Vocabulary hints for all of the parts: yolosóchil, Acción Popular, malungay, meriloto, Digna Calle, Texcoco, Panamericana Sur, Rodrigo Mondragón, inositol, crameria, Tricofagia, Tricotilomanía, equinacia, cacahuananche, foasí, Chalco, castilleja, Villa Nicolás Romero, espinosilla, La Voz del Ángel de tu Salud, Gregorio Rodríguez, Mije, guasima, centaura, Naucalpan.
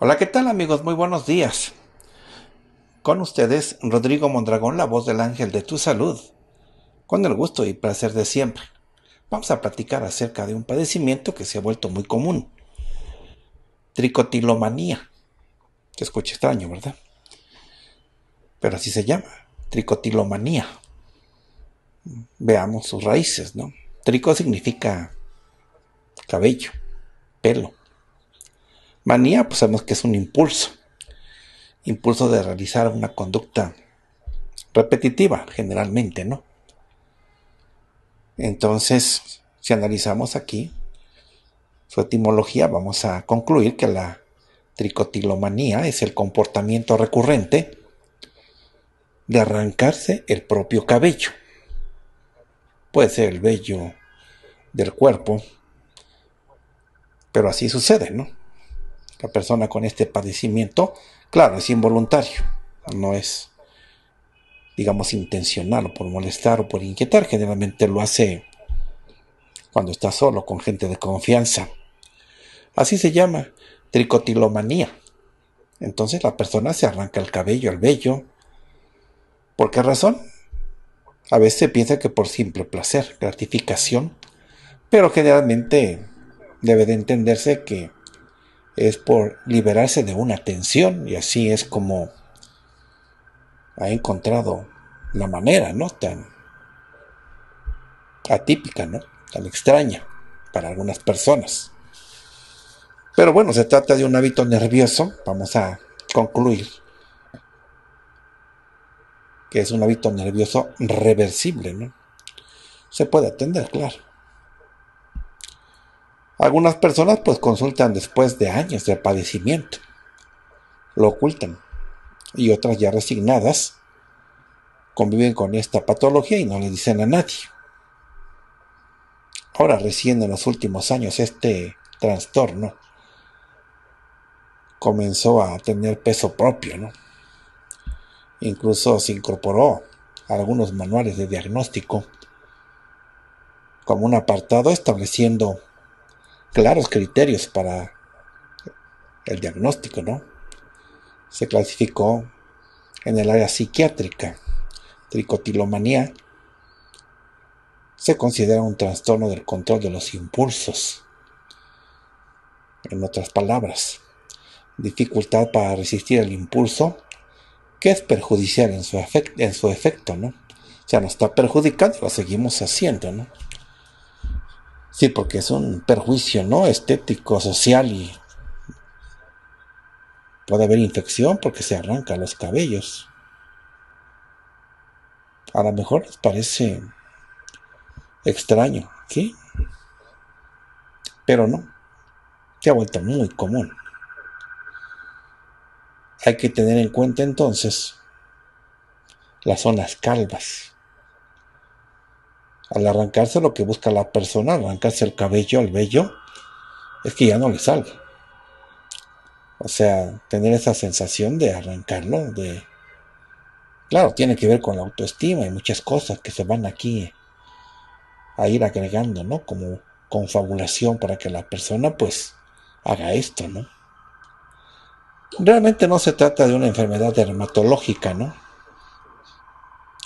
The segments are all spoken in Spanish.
Hola, ¿qué tal amigos? Muy buenos días. Con ustedes, Rodrigo Mondragón, la voz del ángel de tu salud. Con el gusto y placer de siempre. Vamos a platicar acerca de un padecimiento que se ha vuelto muy común. Tricotilomanía. Se escucha extraño, ¿verdad? Pero así se llama. Tricotilomanía. Veamos sus raíces, ¿no? Trico significa cabello, pelo. Manía, pues sabemos que es un impulso de realizar una conducta repetitiva, generalmente, ¿no? Entonces, si analizamos aquí su etimología, vamos a concluir que la tricotilomanía es el comportamiento recurrente de arrancarse el propio cabello. Puede ser el vello del cuerpo, pero así sucede, ¿no? La persona con este padecimiento, claro, es involuntario, no es, digamos, intencional o por molestar o por inquietar. Generalmente lo hace cuando está solo, con gente de confianza. Así se llama, tricotilomanía. Entonces la persona se arranca el cabello, el vello. ¿Por qué razón? A veces piensa que por simple placer, gratificación, pero generalmente debe de entenderse que es por liberarse de una tensión, y así es como ha encontrado la manera, ¿no? Tan atípica, ¿no? Tan extraña para algunas personas. Pero bueno, se trata de un hábito nervioso. Vamos a concluir que es un hábito nervioso reversible, ¿no? Se puede atender, claro. Algunas personas pues consultan después de años de padecimiento, lo ocultan, y otras ya resignadas conviven con esta patología y no le dicen a nadie. Ahora recién en los últimos años este trastorno comenzó a tener peso propio, ¿no? Incluso se incorporó a algunos manuales de diagnóstico como un apartado estableciendo claros criterios para el diagnóstico, ¿no? Se clasificó en el área psiquiátrica. Tricotilomanía se considera un trastorno del control de los impulsos. En otras palabras, dificultad para resistir el impulso que es perjudicial en su efecto, ¿no? O sea, nos está perjudicando, lo seguimos haciendo, ¿no? Sí, porque es un perjuicio, ¿no? Estético, social, y puede haber infección porque se arranca los cabellos. A lo mejor les parece extraño, ¿sí? Pero no, se ha vuelto muy común. Hay que tener en cuenta entonces las zonas calvas. Al arrancarse, lo que busca la persona, arrancarse el cabello, el vello, es que ya no le salga. O sea, tener esa sensación de arrancarlo, de... Claro, tiene que ver con la autoestima y muchas cosas que se van aquí a ir agregando, ¿no? Como confabulación para que la persona, pues, haga esto, ¿no? Realmente no se trata de una enfermedad dermatológica, ¿no?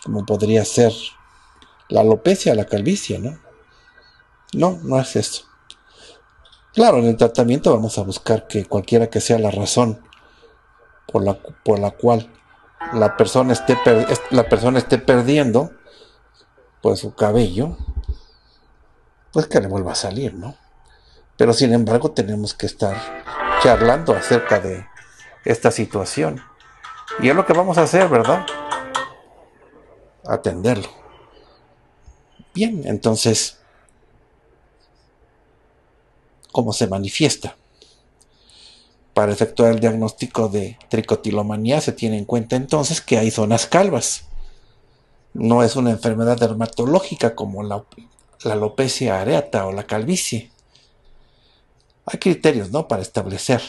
Como podría ser la alopecia, la calvicie, ¿no? No es eso. Claro, en el tratamiento vamos a buscar que cualquiera que sea la razón por la cual la persona esté perdiendo pues su cabello, pues que le vuelva a salir, ¿no? Pero sin embargo tenemos que estar charlando acerca de esta situación. Y es lo que vamos a hacer, ¿verdad? atenderlo. Bien, entonces, ¿cómo se manifiesta? Para efectuar el diagnóstico de tricotilomanía se tiene en cuenta entonces que hay zonas calvas. No es una enfermedad dermatológica como la alopecia areata o la calvicie. Hay criterios, ¿no?, para establecer.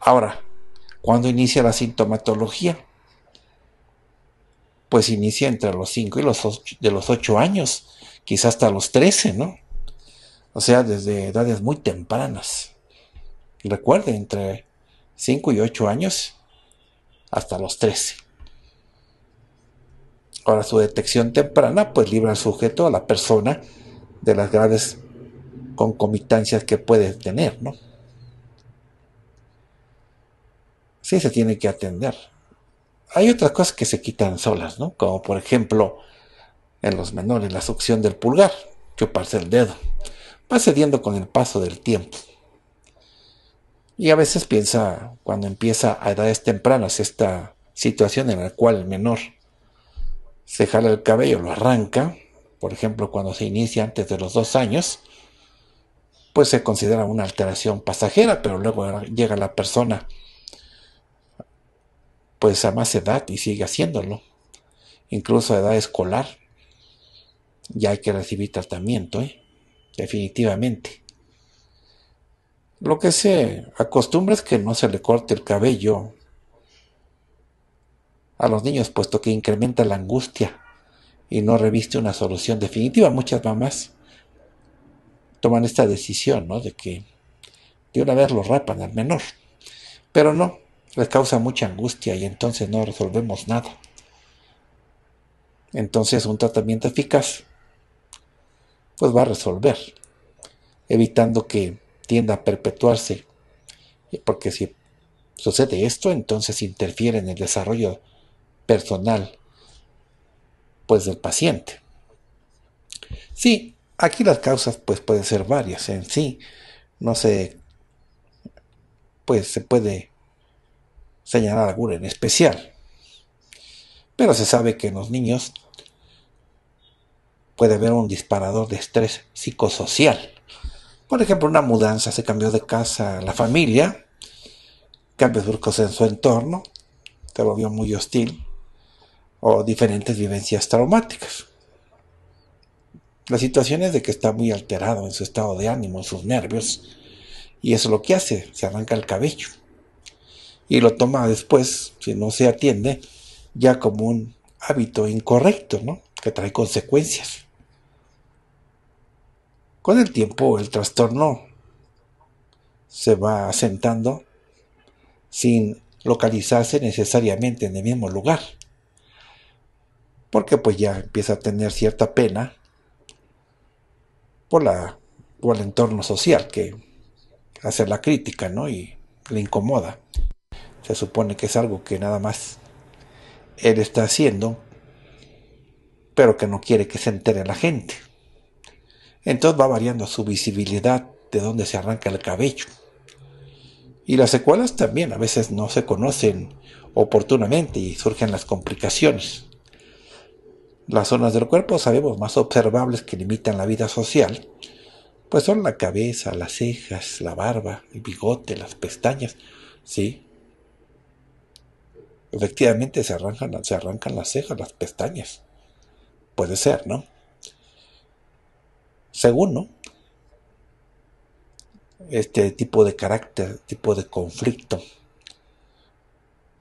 Ahora, ¿cuándo inicia la sintomatología? Pues inicia entre los 5 y los 8, de los 8 años, quizás hasta los 13, ¿no? O sea, desde edades muy tempranas. Recuerden, entre 5 y 8 años hasta los 13. Ahora, su detección temprana pues libra al sujeto, a la persona, de las graves concomitancias que puede tener, ¿no? Sí, se tiene que atender. Hay otras cosas que se quitan solas, ¿no? Como por ejemplo, en los menores, la succión del pulgar, chuparse el dedo. Va cediendo con el paso del tiempo. Y a veces piensa, cuando empieza a edades tempranas, esta situación en la cual el menor se jala el cabello, lo arranca, por ejemplo, cuando se inicia antes de los 2 años, pues se considera una alteración pasajera, pero luego llega la persona pues a más edad y sigue haciéndolo, incluso a edad escolar. Ya hay que recibir tratamiento, definitivamente. Lo que se acostumbra es que no se le corte el cabello a los niños, puesto que incrementa la angustia y no reviste una solución definitiva. Muchas mamás toman esta decisión, ¿no?, de que de una vez lo rapan al menor, pero no, les causa mucha angustia y entonces no resolvemos nada. Entonces un tratamiento eficaz pues va a resolver, evitando que tienda a perpetuarse, porque si sucede esto, entonces interfiere en el desarrollo personal pues del paciente. Sí, aquí las causas pues pueden ser varias. En sí no se pues se puede señalar alguna en especial, pero se sabe que en los niños puede haber un disparador de estrés psicosocial. Por ejemplo, una mudanza, se cambió de casa la familia, cambios bruscos en su entorno, se lo vio muy hostil, o diferentes vivencias traumáticas. La situación es de que está muy alterado en su estado de ánimo, en sus nervios, y eso es lo que hace, se arranca el cabello. Y lo toma después, si no se atiende, ya como un hábito incorrecto, ¿no?, que trae consecuencias. Con el tiempo el trastorno se va asentando sin localizarse necesariamente en el mismo lugar, porque pues ya empieza a tener cierta pena por el entorno social que hace la crítica, ¿no?, y le incomoda. Se supone que es algo que nada más él está haciendo, pero que no quiere que se entere la gente. Entonces va variando su visibilidad de dónde se arranca el cabello. Y las secuelas también a veces no se conocen oportunamente y surgen las complicaciones. Las zonas del cuerpo, sabemos, más observables que limitan la vida social, pues son la cabeza, las cejas, la barba, el bigote, las pestañas. Sí, efectivamente se arrancan las cejas, las pestañas. Puede ser, ¿no? Según, ¿no?, este tipo de carácter, tipo de conflicto,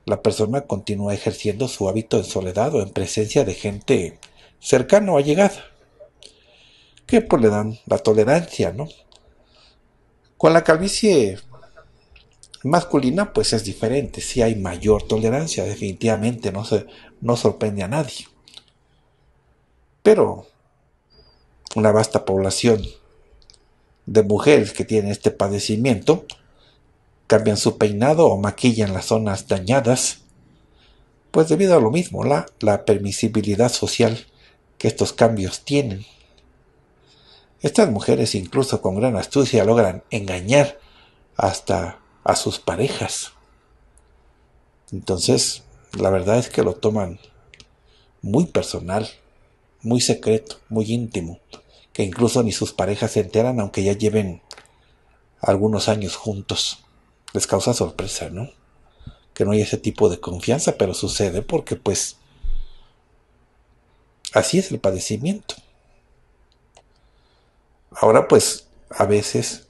la persona continúa ejerciendo su hábito en soledad o en presencia de gente cercana o allegada, que pues le dan la tolerancia, ¿no? Con la calvicie masculina pues es diferente, sí hay mayor tolerancia, definitivamente no sorprende a nadie. Pero una vasta población de mujeres que tienen este padecimiento cambian su peinado o maquillan las zonas dañadas, pues debido a lo mismo, la permisibilidad social que estos cambios tienen. Estas mujeres, incluso con gran astucia, logran engañar hasta a sus parejas. Entonces, la verdad es que lo toman muy personal, muy secreto, muy íntimo, que incluso ni sus parejas se enteran, aunque ya lleven algunos años juntos. Les causa sorpresa, ¿no? Que no hay ese tipo de confianza, pero sucede porque, pues, así es el padecimiento. Ahora, pues, a veces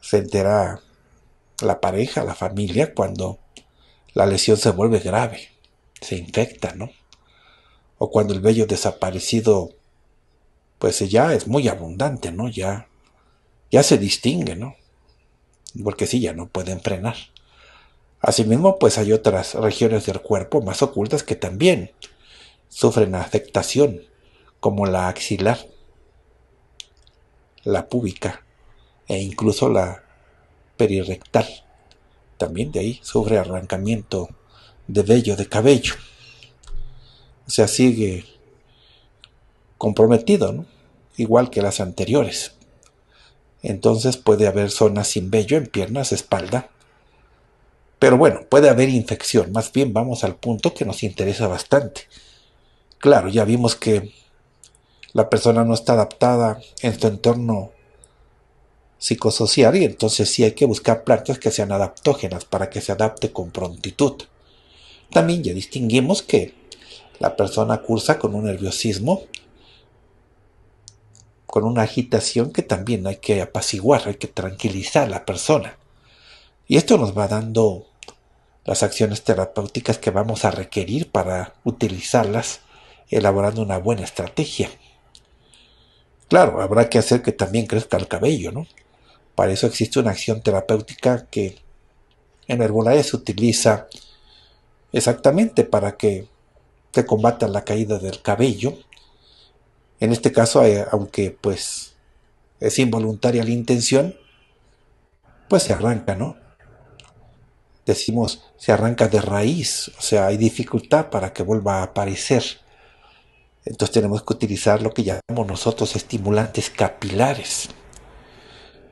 se entera la pareja, la familia, cuando la lesión se vuelve grave, se infecta, ¿no? O cuando el vello desaparecido, pues ya es muy abundante, ¿no? Ya se distingue, ¿no? Porque sí, ya no pueden frenar. Asimismo, pues hay otras regiones del cuerpo más ocultas que también sufren afectación, como la axilar, la púbica e incluso la perirectal. También de ahí sufre arrancamiento de vello de cabello. O sea, sigue comprometido, ¿no? Igual que las anteriores. Entonces puede haber zonas sin vello en piernas, espalda. Pero bueno, puede haber infección. Más bien vamos al punto que nos interesa bastante. Claro, ya vimos que la persona no está adaptada en su entorno psicosocial y entonces sí hay que buscar plantas que sean adaptógenas para que se adapte con prontitud. También ya distinguimos que la persona cursa con un nerviosismo, con una agitación que también hay que apaciguar, hay que tranquilizar a la persona. Y esto nos va dando las acciones terapéuticas que vamos a requerir para utilizarlas, elaborando una buena estrategia. Claro, habrá que hacer que también crezca el cabello, ¿no? Para eso existe una acción terapéutica que en herbolaria se utiliza exactamente para que se combata la caída del cabello. En este caso, aunque pues es involuntaria la intención, pues se arranca, ¿no? Decimos, se arranca de raíz, o sea, hay dificultad para que vuelva a aparecer. Entonces tenemos que utilizar lo que llamamos nosotros estimulantes capilares.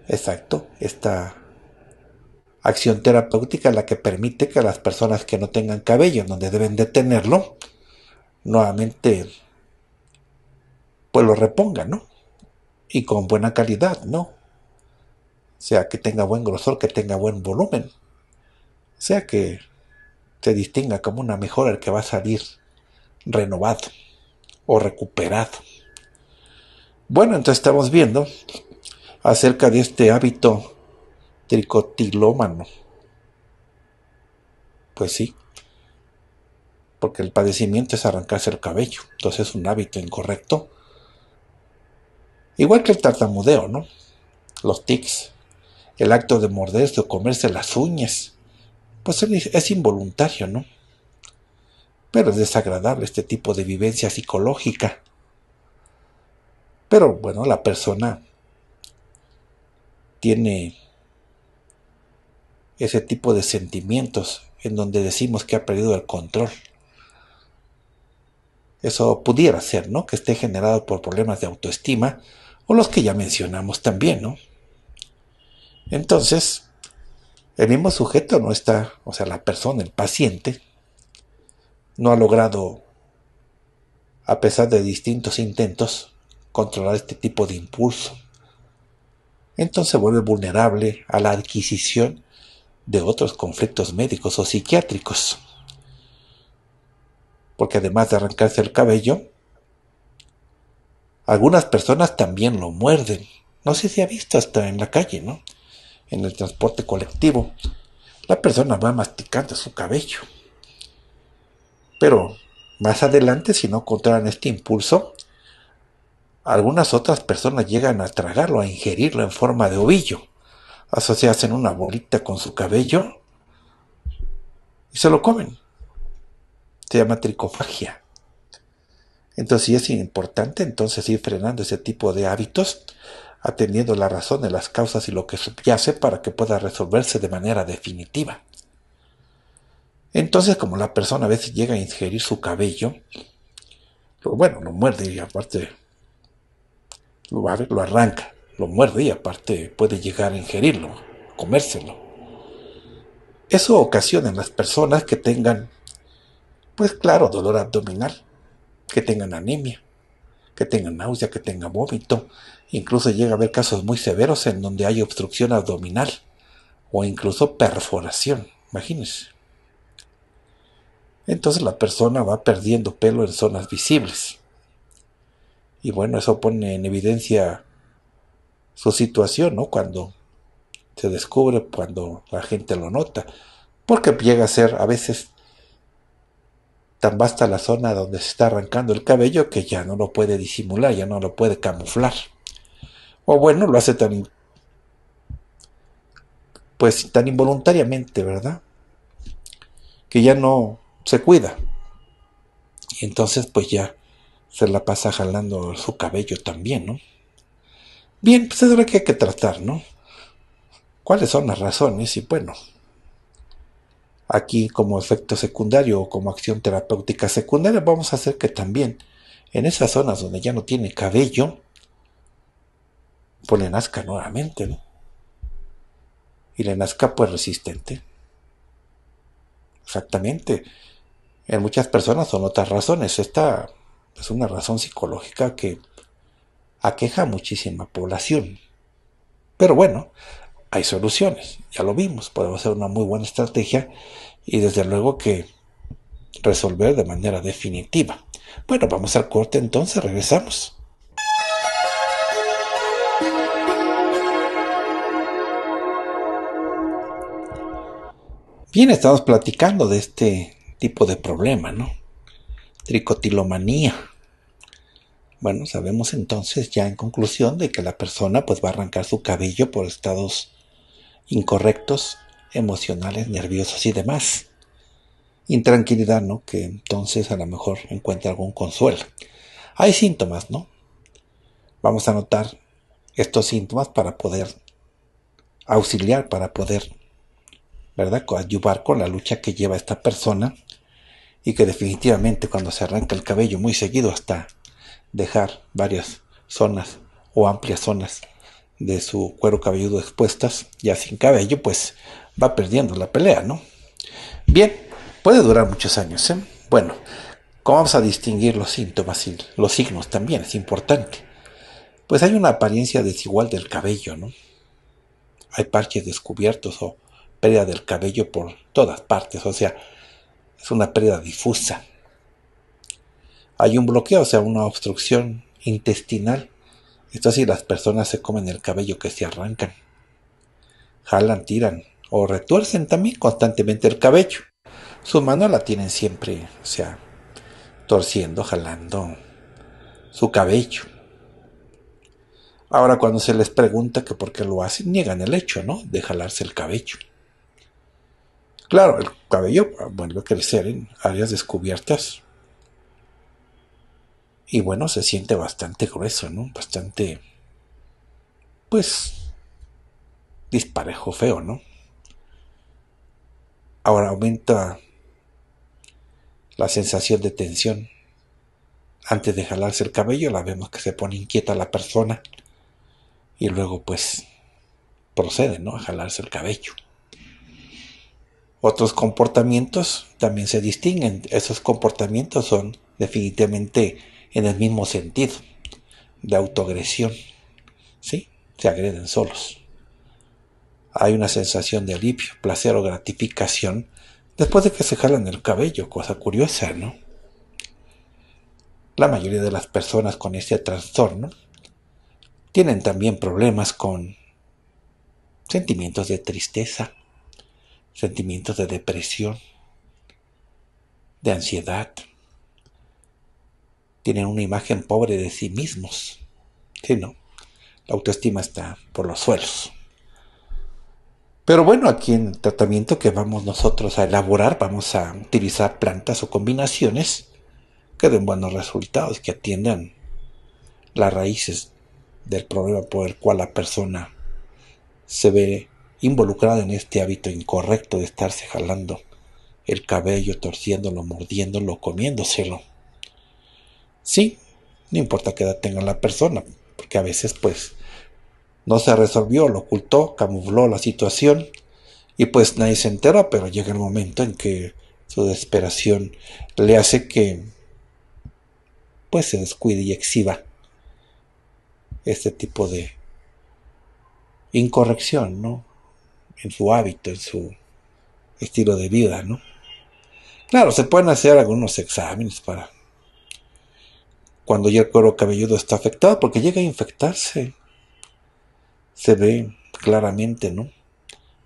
Exacto, esta acción terapéutica es la que permite que las personas que no tengan cabello, donde deben de tenerlo, nuevamente pues lo repongan, ¿no? Y con buena calidad, ¿no? O sea, que tenga buen grosor, que tenga buen volumen. O sea, que se distinga como una mejora el que va a salir renovado o recuperado. Bueno, entonces estamos viendo acerca de este hábito tricotilómano. Pues sí, porque el padecimiento es arrancarse el cabello, entonces es un hábito incorrecto. Igual que el tartamudeo, ¿no? Los tics, el acto de morderse o comerse las uñas, pues es involuntario, ¿no? Pero es desagradable este tipo de vivencia psicológica. Pero bueno, la persona tiene ese tipo de sentimientos en donde decimos que ha perdido el control. Eso pudiera ser, ¿no? Que esté generado por problemas de autoestima o los que ya mencionamos también, ¿no? Entonces, el mismo sujeto no está, o sea, la persona, el paciente, no ha logrado, a pesar de distintos intentos, controlar este tipo de impulso. Entonces vuelve vulnerable a la adquisición de otros conflictos médicos o psiquiátricos. Porque además de arrancarse el cabello, algunas personas también lo muerden. No sé si ha visto hasta en la calle, ¿no? En el transporte colectivo. La persona va masticando su cabello. Pero más adelante, si no controlan este impulso, algunas otras personas llegan a tragarlo, a ingerirlo en forma de ovillo. O sea, se hacen una bolita con su cabello y se lo comen. Se llama tricofagia. Entonces sí es importante entonces ir frenando ese tipo de hábitos, atendiendo la razón de las causas y lo que subyace para que pueda resolverse de manera definitiva. Entonces, como la persona a veces llega a ingerir su cabello, bueno, lo muerde y aparte lo arranca, lo muerde y aparte puede llegar a ingerirlo, comérselo. Eso ocasiona en las personas que tengan, pues claro, dolor abdominal, que tengan anemia, que tengan náusea, que tengan vómito. Incluso llega a haber casos muy severos en donde hay obstrucción abdominal o incluso perforación, imagínense. Entonces la persona va perdiendo pelo en zonas visibles. Y bueno, eso pone en evidencia su situación, ¿no? Cuando se descubre, cuando la gente lo nota. Porque llega a ser a veces tan vasta la zona donde se está arrancando el cabello que ya no lo puede disimular, ya no lo puede camuflar. O bueno, lo hace tan, pues, tan involuntariamente, ¿verdad? Que ya no se cuida. Y entonces pues ya se la pasa jalando su cabello también, ¿no? Bien, pues eso es lo que hay que tratar, ¿no? ¿Cuáles son las razones? Y bueno, aquí como efecto secundario o como acción terapéutica secundaria vamos a hacer que también en esas zonas donde ya no tiene cabello, pues le nazca nuevamente, ¿no? Y le nazca pues resistente. Exactamente. En muchas personas son otras razones. Esta es una razón psicológica que aqueja a muchísima población. Pero bueno, hay soluciones, ya lo vimos, podemos hacer una muy buena estrategia y desde luego que resolver de manera definitiva. Bueno, vamos al corte entonces, regresamos. Bien, estamos platicando de este tipo de problema, ¿no? Tricotilomanía. Bueno, sabemos entonces ya en conclusión de que la persona pues va a arrancar su cabello por estados incorrectos, emocionales, nerviosos y demás. Intranquilidad, ¿no? Que entonces a lo mejor encuentra algún consuelo. Hay síntomas, ¿no? Vamos a anotar estos síntomas para poder auxiliar, para poder, ¿verdad?, coadyuvar con la lucha que lleva esta persona y que definitivamente cuando se arranca el cabello muy seguido hasta dejar varias zonas o amplias zonas de su cuero cabelludo expuestas, ya sin cabello, pues va perdiendo la pelea, ¿no? Bien, puede durar muchos años, ¿eh? Bueno, ¿cómo vamos a distinguir los síntomas y los signos también? Es importante. Pues hay una apariencia desigual del cabello, ¿no? Hay parches descubiertos o pérdida del cabello por todas partes, o sea, es una pérdida difusa. Hay un bloqueo, o sea, una obstrucción intestinal. Esto sí, las personas se comen el cabello que se arrancan. Jalan, tiran o retuercen también constantemente el cabello. Su mano la tienen siempre, o sea, torciendo, jalando su cabello. Ahora, cuando se les pregunta que por qué lo hacen, niegan el hecho, ¿no?, de jalarse el cabello. Claro, el cabello vuelve a crecer en áreas descubiertas. Y bueno, se siente bastante grueso, ¿no? Bastante, pues, disparejo, feo, ¿no? Ahora aumenta la sensación de tensión. Antes de jalarse el cabello, la vemos que se pone inquieta la persona. Y luego, pues, procede, ¿no?, a jalarse el cabello. Otros comportamientos también se distinguen. Esos comportamientos son definitivamente en el mismo sentido, de autoagresión, ¿sí? Se agreden solos. Hay una sensación de alivio, placer o gratificación después de que se jalan el cabello, cosa curiosa, ¿no? La mayoría de las personas con este trastorno tienen también problemas con sentimientos de tristeza, sentimientos de depresión, de ansiedad. Tienen una imagen pobre de sí mismos. Sí, ¿no? La autoestima está por los suelos. Pero bueno, aquí en el tratamiento que vamos nosotros a elaborar, vamos a utilizar plantas o combinaciones que den buenos resultados, que atiendan las raíces del problema por el cual la persona se ve involucrada en este hábito incorrecto de estarse jalando el cabello, torciéndolo, mordiéndolo, comiéndoselo. Sí, no importa qué edad tenga la persona, porque a veces pues no se resolvió, lo ocultó, camufló la situación y pues nadie se enteró, pero llega el momento en que su desesperación le hace que pues se descuide y exhiba este tipo de incorrección, ¿no? En su hábito, en su estilo de vida, ¿no? Claro, se pueden hacer algunos exámenes para cuando ya el cuero cabelludo está afectado, porque llega a infectarse. Se ve claramente, ¿no?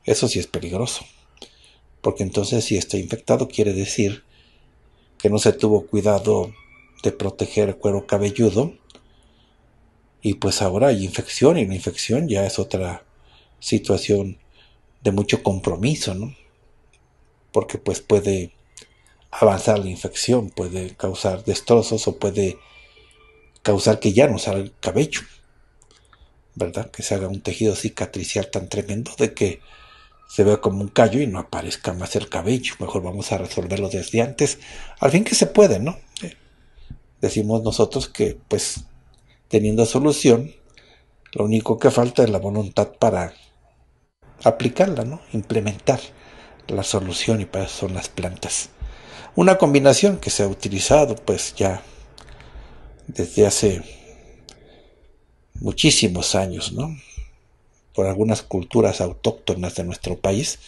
Eso sí es peligroso, porque entonces si está infectado quiere decir que no se tuvo cuidado de proteger el cuero cabelludo y pues ahora hay infección, y la infección ya es otra situación de mucho compromiso, ¿no? Porque pues puede avanzar la infección, puede causar destrozos o puede causar que ya no salga el cabello, ¿verdad? Que se haga un tejido cicatricial tan tremendo de que se vea como un callo y no aparezca más el cabello. Mejor vamos a resolverlo desde antes, al fin que se puede, ¿no? Decimos nosotros que, pues, teniendo solución, lo único que falta es la voluntad para aplicarla, ¿no? Implementar la solución, y para eso son las plantas. Una combinación que se ha utilizado, pues, ya desde hace muchísimos años, ¿no? Por algunas culturas autóctonas de nuestro país,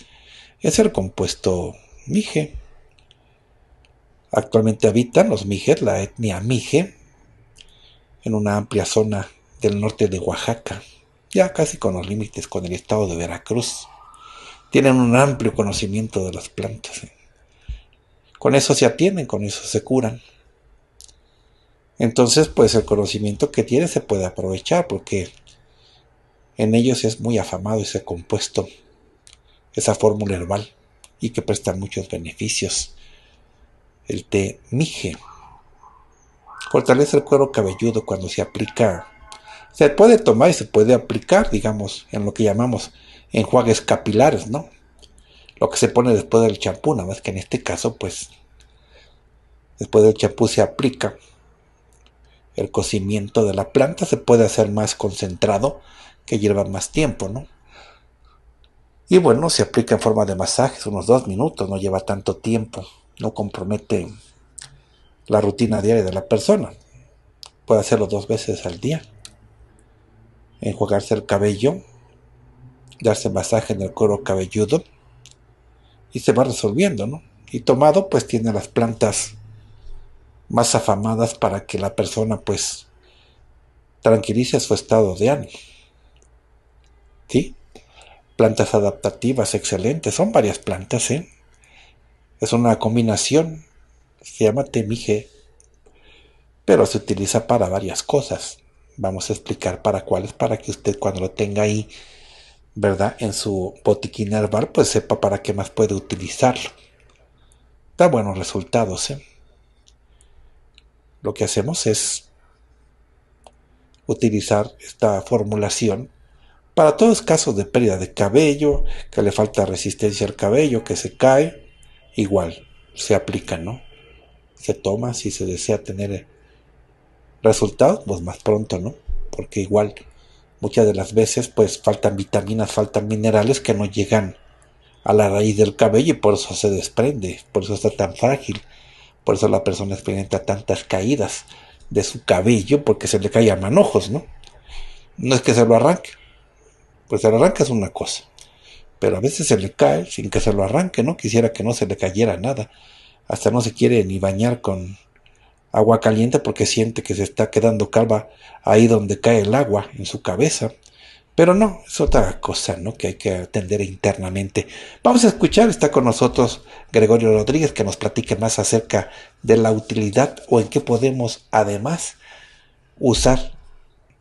es el compuesto Mije. Actualmente habitan los Mijes, la etnia Mije, en una amplia zona del norte de Oaxaca, ya casi con los límites con el estado de Veracruz. Tienen un amplio conocimiento de las plantas, ¿eh? Con eso se atienden, con eso se curan. Entonces, pues el conocimiento que tiene se puede aprovechar, porque en ellos es muy afamado ese compuesto, esa fórmula herbal, y que presta muchos beneficios. El té Mije fortalece el cuero cabelludo cuando se aplica. Se puede tomar y se puede aplicar, digamos, en lo que llamamos enjuagues capilares, ¿no? Lo que se pone después del champú, nada más que en este caso, pues, después del champú se aplica. El cocimiento de la planta se puede hacer más concentrado, que lleva más tiempo, ¿no? Y bueno, se aplica en forma de masajes, unos 2 minutos, no lleva tanto tiempo, no compromete la rutina diaria de la persona. Puede hacerlo 2 veces al día. Enjuagarse el cabello, darse masaje en el cuero cabelludo, y se va resolviendo, ¿no? Y tomado, pues tiene las plantas más afamadas para que la persona pues tranquilice su estado de ánimo, ¿sí? Plantas adaptativas excelentes, son varias plantas, ¿eh? Es una combinación, se llama té Mije, pero se utiliza para varias cosas. Vamos a explicar para cuáles, para que usted cuando lo tenga ahí, ¿verdad?, en su botiquín herbal, pues sepa para qué más puede utilizarlo. Da buenos resultados, ¿eh? Lo que hacemos es utilizar esta formulación para todos casos de pérdida de cabello, que le falta resistencia al cabello, que se cae. Igual, se aplica, ¿no? Se toma, si se desea tener resultados, pues más pronto, ¿no? Porque igual, muchas de las veces, pues faltan vitaminas, faltan minerales que no llegan a la raíz del cabello, y por eso se desprende, por eso está tan frágil. Por eso la persona experimenta tantas caídas de su cabello, porque se le cae a manojos, ¿no? No es que se lo arranque, pues se lo arranca es una cosa, pero a veces se le cae sin que se lo arranque, ¿no? Quisiera que no se le cayera nada, hasta no se quiere ni bañar con agua caliente porque siente que se está quedando calva ahí donde cae el agua, en su cabeza. Pero no, es otra cosa, ¿no?, que hay que atender internamente. Vamos a escuchar, está con nosotros Gregorio Rodríguez, que nos platique más acerca de la utilidad o en qué podemos además usar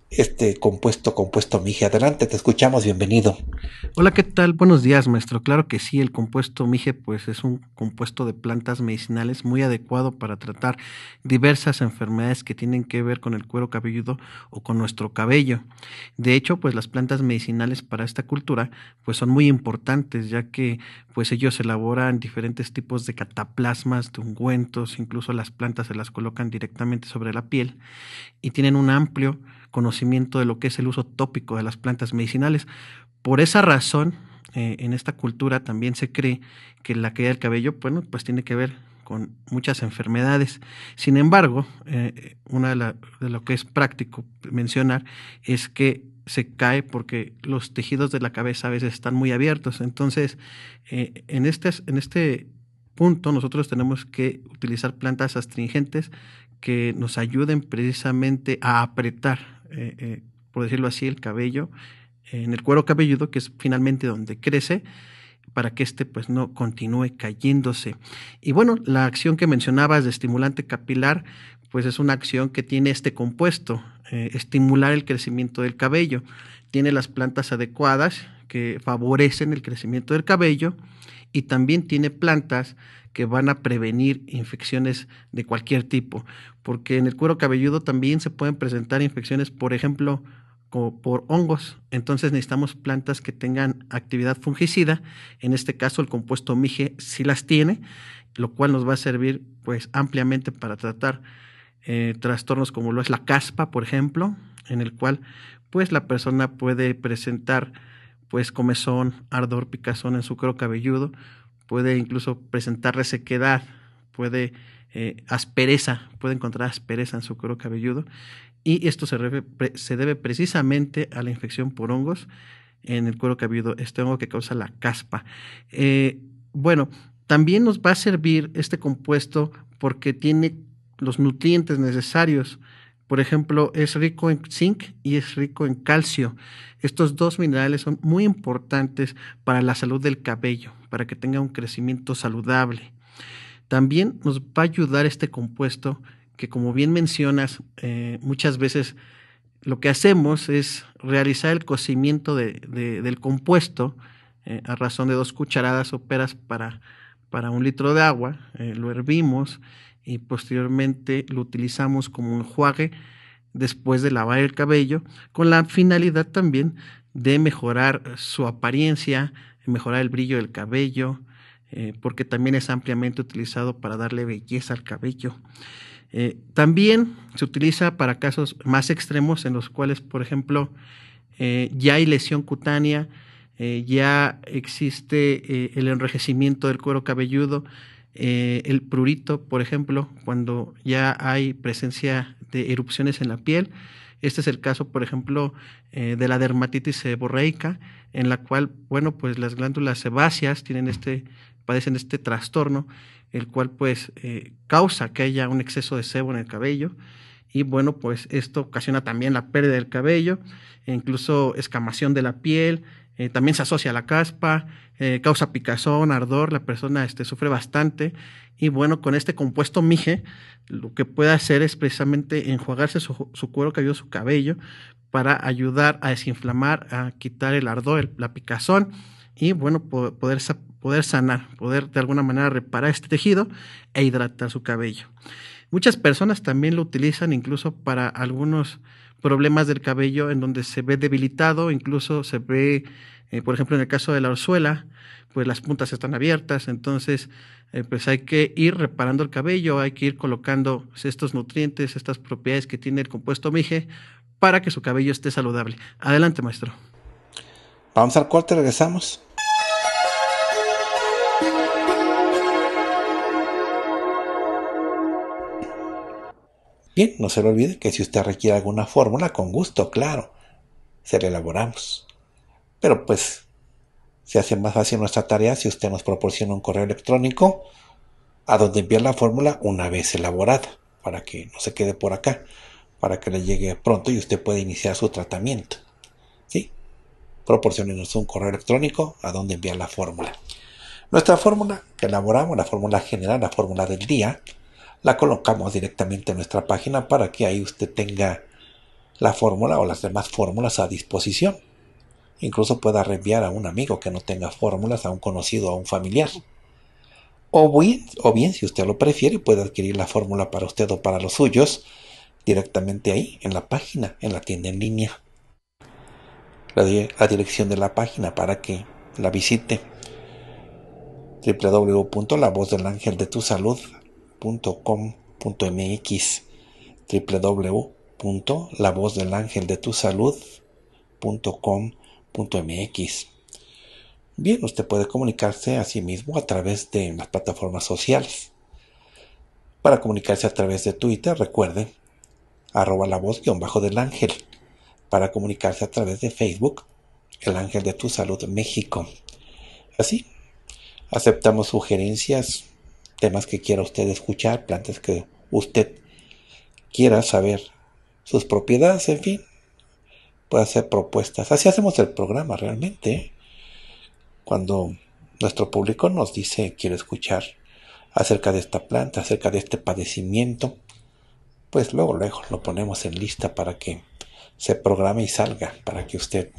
este compuesto Mije. Adelante, te escuchamos, bienvenido. Hola, ¿qué tal? Buenos días, maestro. Claro que sí, el compuesto Mije pues es un compuesto de plantas medicinales muy adecuado para tratar diversas enfermedades que tienen que ver con el cuero cabelludo o con nuestro cabello. De hecho, pues las plantas medicinales para esta cultura pues son muy importantes, ya que pues ellos elaboran diferentes tipos de cataplasmas, de ungüentos, incluso las plantas se las colocan directamente sobre la piel y tienen un amplio conocimiento de lo que es el uso tópico de las plantas medicinales. Por esa razón, en esta cultura también se cree que la caída del cabello, bueno, pues tiene que ver con muchas enfermedades. Sin embargo, una de lo que es práctico mencionar es que se cae porque los tejidos de la cabeza a veces están muy abiertos. Entonces, en este punto nosotros tenemos que utilizar plantas astringentes que nos ayuden precisamente a apretar, por decirlo así, el cabello en el cuero cabelludo, que es finalmente donde crece, para que este pues no continúe cayéndose. Y bueno, la acción que mencionabas de estimulante capilar, pues es una acción que tiene este compuesto, estimular el crecimiento del cabello. Tiene las plantas adecuadas que favorecen el crecimiento del cabello y también tiene plantas que van a prevenir infecciones de cualquier tipo, porque en el cuero cabelludo también se pueden presentar infecciones, por ejemplo, por hongos. Entonces necesitamos plantas que tengan actividad fungicida. En este caso el compuesto Mije sí las tiene, lo cual nos va a servir pues ampliamente para tratar trastornos como lo es la caspa, por ejemplo, en el cual pues la persona puede presentar pues comezón, ardor, picazón en su cuero cabelludo, puede incluso presentar resequedad, puede aspereza, puede encontrar aspereza en su cuero cabelludo. Y esto se debe precisamente a la infección por hongos en el cuero cabelludo, este hongo que causa la caspa. Bueno, también nos va a servir este compuesto porque tiene los nutrientes necesarios. Por ejemplo, es rico en zinc y es rico en calcio. Estos dos minerales son muy importantes para la salud del cabello, para que tenga un crecimiento saludable. También nos va a ayudar este compuesto que, como bien mencionas, muchas veces lo que hacemos es realizar el cocimiento del compuesto a razón de 2 cucharadas soperas para 1 litro de agua, lo hervimos y posteriormente lo utilizamos como enjuague después de lavar el cabello, con la finalidad también de mejorar su apariencia, mejorar el brillo del cabello, porque también es ampliamente utilizado para darle belleza al cabello. También se utiliza para casos más extremos en los cuales, por ejemplo, ya hay lesión cutánea, ya existe el enrojecimiento del cuero cabelludo, el prurito, por ejemplo, cuando ya hay presencia de erupciones en la piel. Este es el caso, por ejemplo, de la dermatitis seborreica, en la cual, bueno, pues las glándulas sebáceas padecen este trastorno, el cual pues causa que haya un exceso de sebo en el cabello y bueno, pues esto ocasiona también la pérdida del cabello, e incluso escamación de la piel, también se asocia a la caspa, causa picazón, ardor, la persona sufre bastante y bueno, con este compuesto Mije lo que puede hacer es precisamente enjuagarse su cuero cabelludo, su cabello, para ayudar a desinflamar, a quitar el ardor, la picazón y bueno, poder sanar, poder de alguna manera reparar este tejido e hidratar su cabello. Muchas personas también lo utilizan incluso para algunos problemas del cabello en donde se ve debilitado, incluso se ve, por ejemplo, en el caso de la orzuela, pues las puntas están abiertas, entonces pues hay que ir reparando el cabello, hay que ir colocando estos nutrientes, estas propiedades que tiene el compuesto Mije para que su cabello esté saludable. Adelante, maestro. Vamos al corte, regresamos. Bien, no se le olvide que si usted requiere alguna fórmula, con gusto, claro, se la elaboramos. Pero pues, se hace más fácil nuestra tarea si usted nos proporciona un correo electrónico a donde enviar la fórmula una vez elaborada, para que no se quede por acá, para que le llegue pronto y usted pueda iniciar su tratamiento. ¿Sí? Proporcionenos un correo electrónico a donde enviar la fórmula. Nuestra fórmula que elaboramos, la fórmula general, la fórmula del día, la colocamos directamente en nuestra página para que ahí usted tenga la fórmula o las demás fórmulas a disposición. Incluso pueda reenviar a un amigo que no tenga fórmulas, a un conocido, a un familiar. O bien, si usted lo prefiere, puede adquirir la fórmula para usted o para los suyos directamente ahí, en la página, en la tienda en línea. Le doy la dirección de la página para que la visite. www.lavozdelangeldetusalud.com.mx www.lavozdelangeldetusalud.com.mx. Bien, usted puede comunicarse a sí mismo a través de las plataformas sociales. Para comunicarse a través de Twitter, recuerden, @lavoz_del ángel. Para comunicarse a través de Facebook, El Ángel de tu Salud México. Así, aceptamos sugerencias, temas que quiera usted escuchar, plantas que usted quiera saber sus propiedades, en fin, puede hacer propuestas. Así hacemos el programa realmente. Cuando nuestro público nos dice, quiero escuchar acerca de esta planta, acerca de este padecimiento, pues luego lo ponemos en lista para que se programe y salga, para que usted,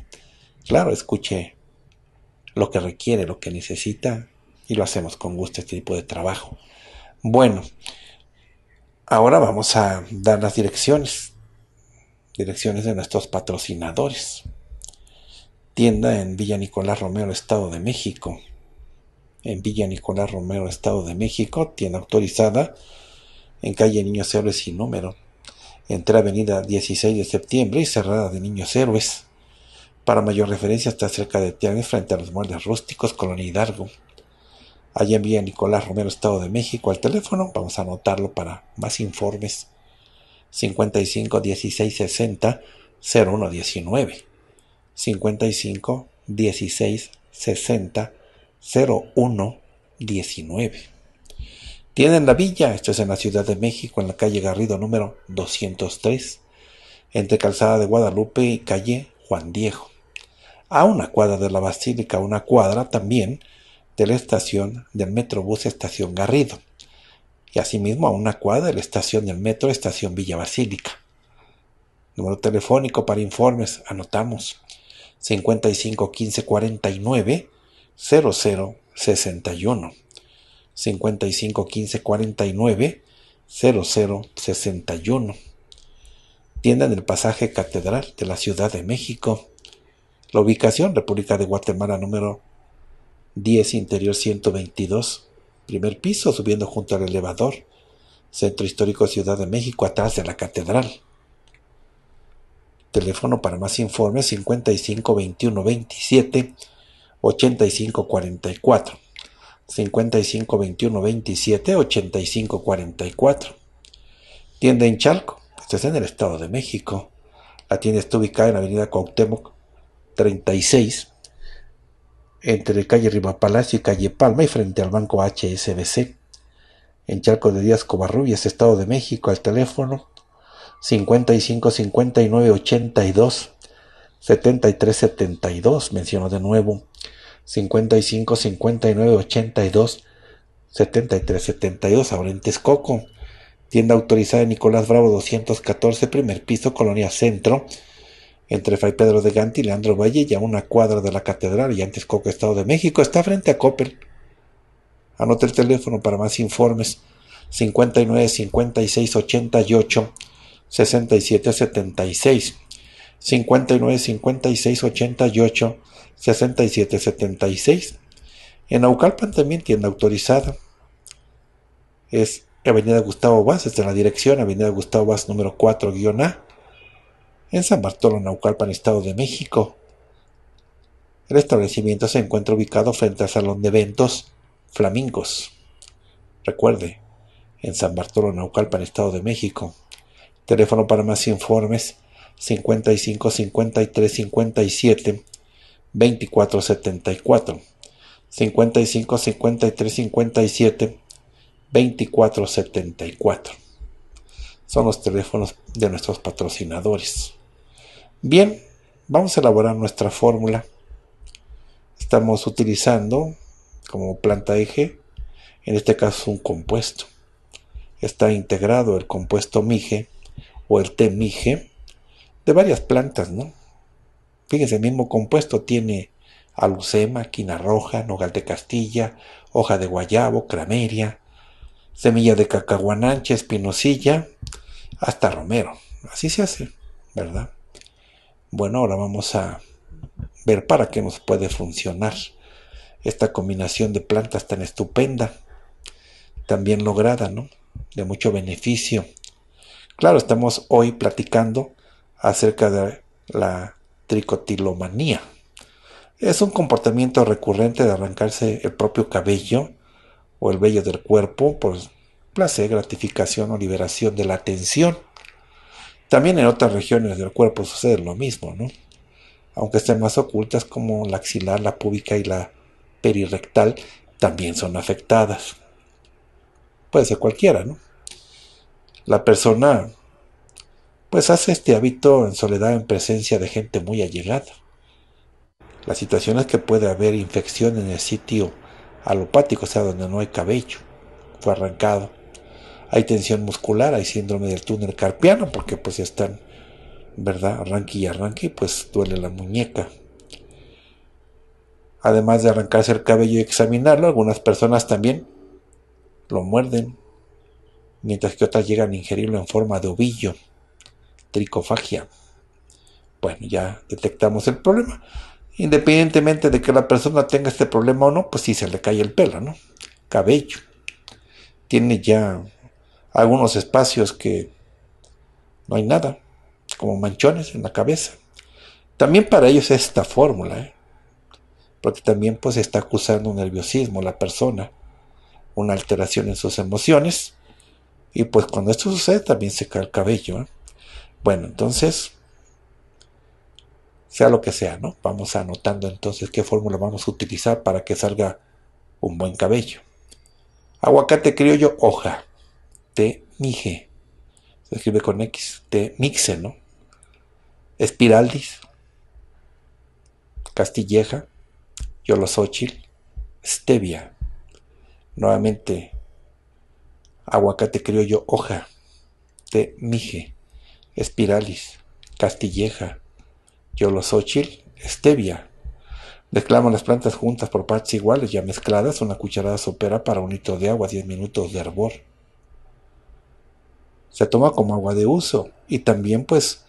claro, escuche lo que requiere, lo que necesita, y lo hacemos con gusto este tipo de trabajo. Bueno, ahora vamos a dar las direcciones de nuestros patrocinadores. Tienda en Villa Nicolás Romero, Estado de México. En Villa Nicolás Romero, Estado de México, tienda autorizada en calle Niños Héroes sin número, entre avenida 16 de septiembre y cerrada de Niños Héroes. Para mayor referencia, está cerca de Tianguis, frente a los muebles rústicos, Colonia Hidalgo. Allá en Villa Nicolás Romero, Estado de México, al teléfono, vamos a anotarlo para más informes, 55 16 60 01 19, 55 16 60 01 19. Tienda en La Villa, esto es en la Ciudad de México, en la calle Garrido número 203, entre calzada de Guadalupe y calle Juan Diego, a una cuadra de la Basílica, una cuadra también de la estación del Metrobús Estación Garrido, y asimismo a una cuadra de la estación del Metro Estación Villa Basílica. Número telefónico para informes, anotamos, 55 15 49 00 61, 55 15 49 00 61. Tienda en el pasaje Catedral de la Ciudad de México, la ubicación República de Guatemala número 10, interior 122, primer piso, subiendo junto al elevador, Centro Histórico Ciudad de México, atrás de la Catedral. Teléfono para más informes, 55 21 27 85 44, 55 21 27 85 44. Tienda en Chalco, esto es en el Estado de México, la tienda está ubicada en la avenida Cuauhtémoc 36, entre calle Rivapalacio y calle Palma, y frente al banco HSBC, en Chalco de Díaz Covarrubias, Estado de México, al teléfono 55 59 82 73 72, menciono de nuevo, 55 59 82 73 72, ahora en Texcoco. Tienda autorizada en Nicolás Bravo 214, primer piso, Colonia Centro, entre Fray Pedro de Ganti y Leandro Valle, y a una cuadra de la Catedral, y antes Coca, Estado de México, está frente a Coppel. Anota el teléfono para más informes, 59 56 88 67 76, 59 56 88 67 76. En Aucalpan también tienda autorizada, es avenida Gustavo Vaz, está en la dirección avenida Gustavo Vaz número 4-A, en San Bartolo, Naucalpan, Estado de México. El establecimiento se encuentra ubicado frente al Salón de Eventos Flamingos. Recuerde, en San Bartolo, Naucalpan, Estado de México. Teléfono para más informes, 55 53 57 24 74. 55 53 57 24 74. Son los teléfonos de nuestros patrocinadores. Bien, vamos a elaborar nuestra fórmula. Estamos utilizando como planta eje, en este caso un compuesto. Está integrado el compuesto Mije o el té Mije de varias plantas, ¿no? Fíjense, el mismo compuesto tiene alhucema, quina roja, nogal de Castilla, hoja de guayabo, crameria, semilla de cacahuananche, espinosilla, hasta romero. Así se hace, ¿verdad? Bueno, ahora vamos a ver para qué nos puede funcionar esta combinación de plantas tan estupenda, tan bien lograda, ¿no? De mucho beneficio. Claro, estamos hoy platicando acerca de la tricotilomanía. Es un comportamiento recurrente de arrancarse el propio cabello o el vello del cuerpo por placer, gratificación o liberación de la tensión. También en otras regiones del cuerpo sucede lo mismo, ¿no? Aunque estén más ocultas, como la axilar, la púbica y la perirectal, también son afectadas. Puede ser cualquiera, ¿no? La persona pues hace este hábito en soledad, en presencia de gente muy allegada. La situación es que puede haber infección en el sitio alopático, o sea, donde no hay cabello, fue arrancado. Hay tensión muscular, hay síndrome del túnel carpiano, porque pues ya están, ¿verdad?, arranque y arranque, pues duele la muñeca. Además de arrancarse el cabello y examinarlo, algunas personas también lo muerden, mientras que otras llegan a ingerirlo en forma de ovillo, tricofagia. Bueno, ya detectamos el problema. Independientemente de que la persona tenga este problema o no, pues sí se le cae el pelo, ¿no? Cabello. Tiene ya algunos espacios que no hay nada, como manchones en la cabeza. También para ellos es esta fórmula, porque también pues está acusando un nerviosismo la persona, una alteración en sus emociones, y pues cuando esto sucede también se cae el cabello, Bueno, entonces, sea lo que sea, ¿no? Vamos anotando entonces qué fórmula vamos a utilizar para que salga un buen cabello. Aguacate criollo, hoja, té mije, se escribe con X, té mixe, ¿no? Espiraldis, castilleja, yolosóchil, stevia. Nuevamente, aguacate criollo, hoja, té mije, espiralis, castilleja, yolosóchil, stevia. Mezclamos las plantas juntas por partes iguales, ya mezcladas, una cucharada sopera para 1 litro de agua, 10 minutos de hervor. Se toma como agua de uso y también pues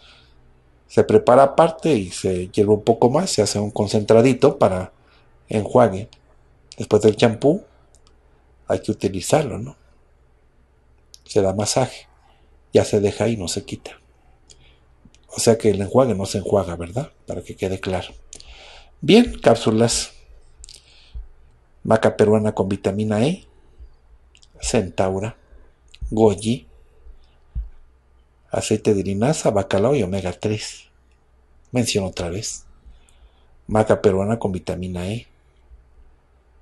se prepara aparte y se hierve un poco más, se hace un concentradito para enjuague. Después del champú hay que utilizarlo, ¿no? Se da masaje, ya se deja y no se quita. O sea que el enjuague no se enjuaga, ¿verdad? Para que quede claro. Bien, cápsulas, maca peruana con vitamina E, centaura, goji, aceite de linaza, bacalao y omega 3. Menciono otra vez, maca peruana con vitamina E,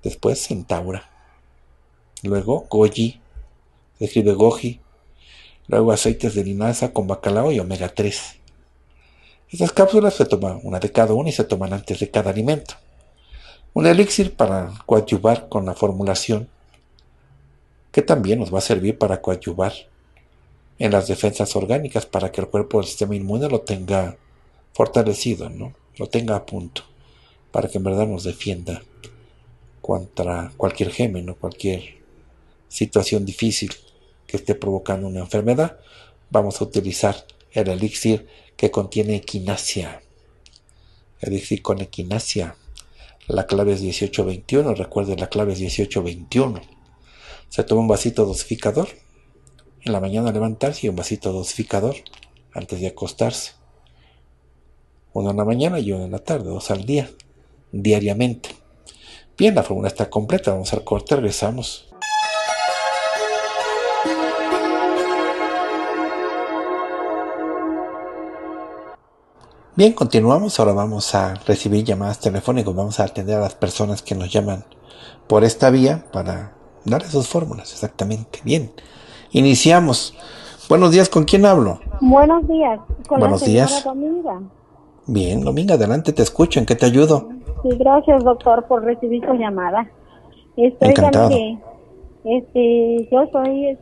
después centaura, luego goji, se escribe goji, luego aceites de linaza con bacalao y omega 3. Estas cápsulas se toman una de cada una y se toman antes de cada alimento. Un elixir para coadyuvar con la formulación, que también nos va a servir para coadyuvar en las defensas orgánicas para que el cuerpo del sistema inmune lo tenga fortalecido, ¿no? Lo tenga a punto, para que en verdad nos defienda contra cualquier germen o cualquier situación difícil que esté provocando una enfermedad. Vamos a utilizar el elixir que contiene equinacia, elixir con equinacia. La clave es 1821, recuerden, la clave es 1821. Se toma un vasito dosificador, en la mañana levantarse y un vasito dosificador antes de acostarse. Uno en la mañana y uno en la tarde, 2 al día, diariamente. Bien, la fórmula está completa, vamos al corte, regresamos. Bien, continuamos. Ahora vamos a recibir llamadas telefónicas. Vamos a atender a las personas que nos llaman por esta vía para darles sus fórmulas. Exactamente. Bien. Iniciamos. Buenos días. ¿Con quién hablo? Buenos días. Con Buenos la señora días. Dominga. Bien, Dominga, adelante. Te escucho. ¿En qué te ayudo? Sí, gracias, doctor, por recibir su llamada. Encantado. Yo soy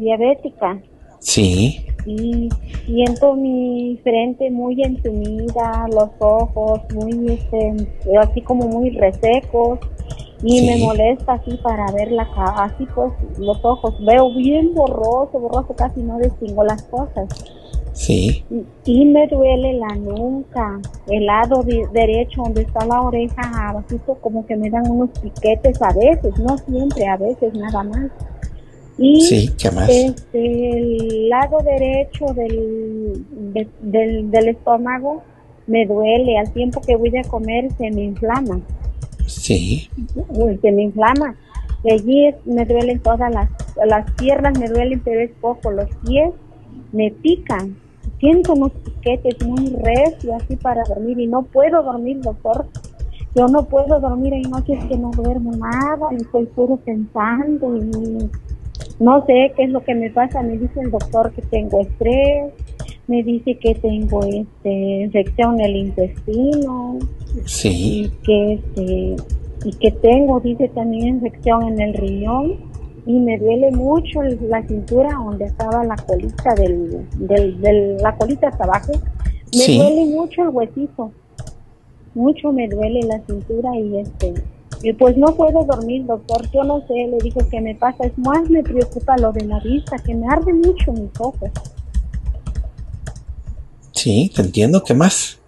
diabética. Sí. Y siento mi frente muy entumida, los ojos muy, así como muy resecos, y sí, me molesta así para ver la cara, así pues los ojos, veo bien borroso, casi no distingo las cosas. Sí. Y me duele la nuca, el lado derecho donde está la oreja, abajito como que me dan unos piquetes a veces, no siempre, a veces nada más. Y sí, ¿qué más? El lado derecho del estómago me duele, al tiempo que voy a comer se me inflama. Sí. Se me inflama. Allí me duelen todas las las piernas me duelen, pero es poco. Los pies me pican, siento unos piquetes muy recios así para dormir y no puedo dormir, doctor. Yo no puedo dormir, hay noches que no duermo nada y estoy puro pensando y no sé qué es lo que me pasa. Me dice el doctor que tengo estrés, me dice que tengo infección en el intestino, sí, y que tengo, dice, también infección en el riñón. Y me duele mucho la cintura donde estaba la colita la colita hasta abajo. Me sí. duele mucho el huesito. Mucho me duele la cintura y pues no puedo dormir, doctor. Yo no sé, le digo, que me pasa. Es más, me preocupa lo de la vista, que me arde mucho mis ojos. Sí, te entiendo. ¿Qué más?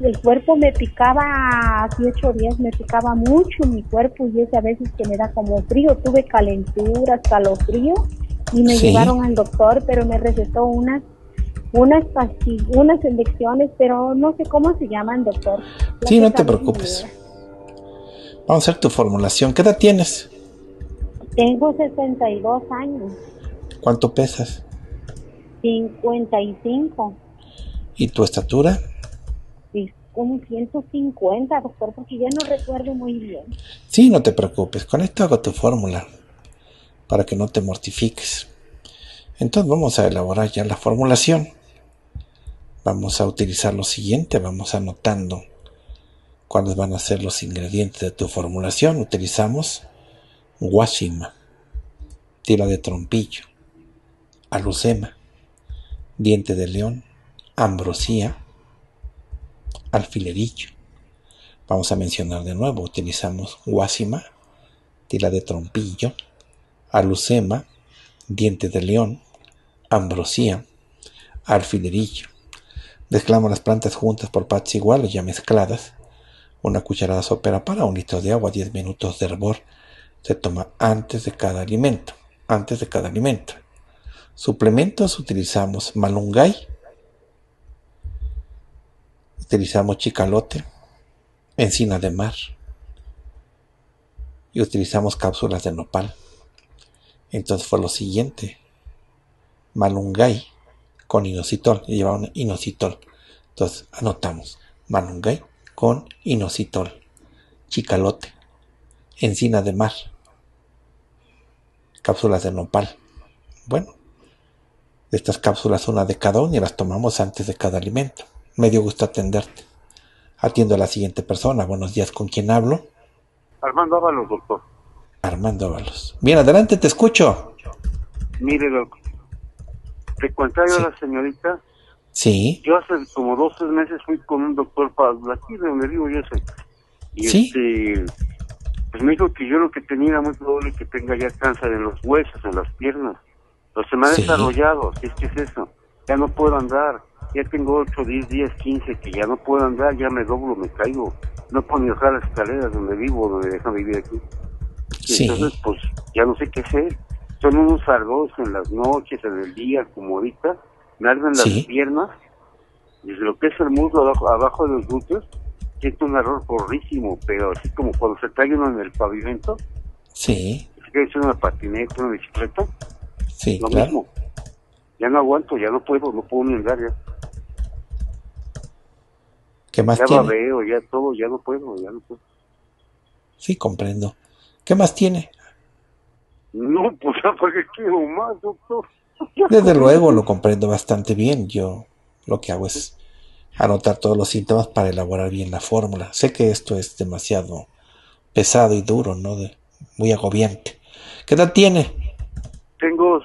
El cuerpo me picaba, hace 8 días me picaba mucho mi cuerpo y es a veces que me da como frío. Tuve calenturas, calofrío y me sí. llevaron al doctor, pero me recetó unas pastillas, unas inyecciones, pero no sé cómo se llaman, doctor. Ya sí, no te preocupes. Vamos a hacer tu formulación. ¿Qué edad tienes? Tengo 62 años. ¿Cuánto pesas? 55. ¿Y tu estatura? Sí, como 150, doctor, porque ya no recuerdo muy bien. Sí, no te preocupes, con esto hago tu fórmula, para que no te mortifiques. Entonces vamos a elaborar ya la formulación. Vamos a utilizar lo siguiente, vamos anotando cuáles van a ser los ingredientes de tu formulación. Utilizamos guashima, tira de trompillo, alhucema, diente de león, ambrosía, alfilerillo. Vamos a mencionar de nuevo, utilizamos guasima, tila de trompillo, alhucema, diente de león, ambrosía, alfilerillo. Mezclamos las plantas juntas por partes iguales, ya mezcladas. 1 cucharada sopera para 1 litro de agua, 10 minutos de hervor. Se toma antes de cada alimento, Suplementos utilizamos malungay, utilizamos chicalote, encina de mar y utilizamos cápsulas de nopal. Entonces fue lo siguiente: malungay con inositol, lleva un inositol. Entonces anotamos malungay con inositol, chicalote, encina de mar, cápsulas de nopal. Bueno, de estas cápsulas 1 de cada 1 y las tomamos antes de cada alimento. Me dio gusto atenderte. Atiendo a la siguiente persona. Buenos días, ¿con quién hablo? Armando Ábalos, doctor. Armando Ábalos. Bien, adelante, te escucho. Mire, doctor. Te contaba yo a la señorita. Sí. Yo hace como 12 meses fui con un doctor para aquí de donde vivo yo. Y sí. Pues me dijo que yo lo que tenía era muy probable que tenga ya cáncer en los huesos, en las piernas. Pero se me ha desarrollado, sí. ¿Qué es eso? Ya no puedo andar. Ya tengo 8, 10, 10, 15 que ya no puedo andar, ya me doblo, me caigo. No puedo ni bajar las escaleras donde vivo, donde dejan vivir aquí. Sí. Entonces, pues, ya no sé qué hacer. Son unos sardos en las noches, en el día, como ahorita. Me arden las sí. piernas. Desde lo que es el muslo, abajo de los glúteos, siento un error horrísimo, pero así como cuando se cae uno en el pavimento. Sí. Se cae en una patineta, una bicicleta. Sí, lo claro. mismo. Ya no aguanto, ya no puedo ni andar ya. ¿Qué más ya tiene? Ya babeo, ya todo, ya no puedo. Sí, comprendo. ¿Qué más tiene? No, pues ya porque quiero más, doctor. Desde luego, lo comprendo bastante bien. Yo lo que hago es anotar todos los síntomas para elaborar bien la fórmula. Sé que esto es demasiado pesado y duro, ¿no? Muy agobiante. ¿Qué edad tiene? Tengo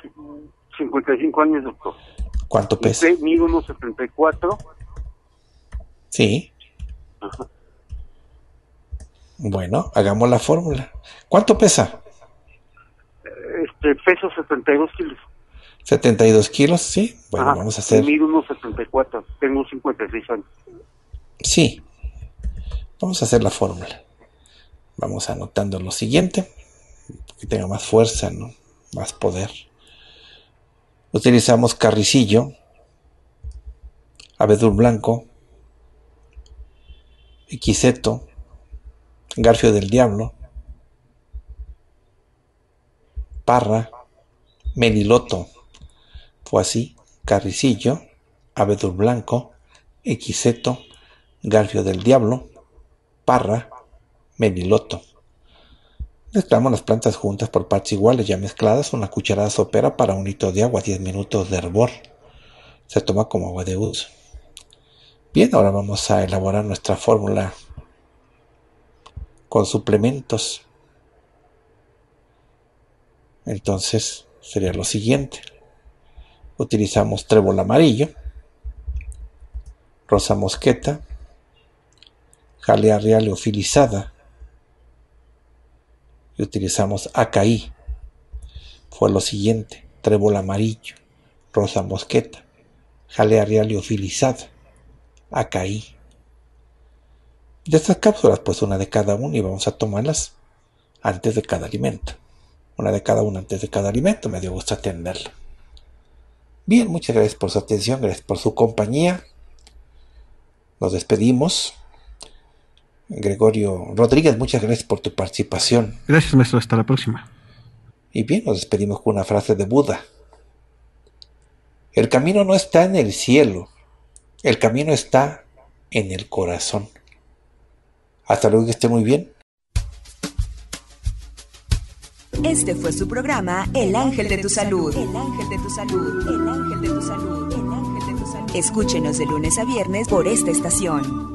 55 años, doctor. ¿Cuánto pesa? Mido unos 74. Sí. Ajá. Bueno, hagamos la fórmula. ¿Cuánto pesa? Peso 72 kilos. 72 kilos, sí. Bueno, ajá. Vamos a hacer... Mido unos 74. Tengo 56 años. Sí. Vamos a hacer la fórmula. Vamos anotando lo siguiente. Que tenga más fuerza, ¿no? Más poder. Utilizamos carricillo, abedul blanco, equiseto, garfio del diablo, parra, meriloto, foasí, carricillo, abedul blanco, equiseto, garfio del diablo, parra, meriloto. Mezclamos las plantas juntas por partes iguales, ya mezcladas, una cucharada sopera para un litro de agua, 10 minutos de hervor. Se toma como agua de uso. Bien, ahora vamos a elaborar nuestra fórmula con suplementos. Entonces sería lo siguiente. Utilizamos trébol amarillo, rosa mosqueta, jalea real liofilizada y utilizamos acaí. Fue lo siguiente: trébol amarillo, rosa mosqueta, jalea real liofilizada, acaí. De estas cápsulas, pues una de cada una, y vamos a tomarlas antes de cada alimento. Una de cada una antes de cada alimento. Me dio gusto atenderla. Bien, muchas gracias por su atención, gracias por su compañía. Nos despedimos. Gregorio Rodríguez, muchas gracias por tu participación. Gracias, maestro. Hasta la próxima. Y bien, nos despedimos con una frase de Buda. El camino no está en el cielo. El camino está en el corazón. Hasta luego, que esté muy bien. Este fue su programa El Ángel de tu Salud. El Ángel de tu Salud. El Ángel de tu Salud. El Ángel de tu Salud. Escúchenos de lunes a viernes por esta estación.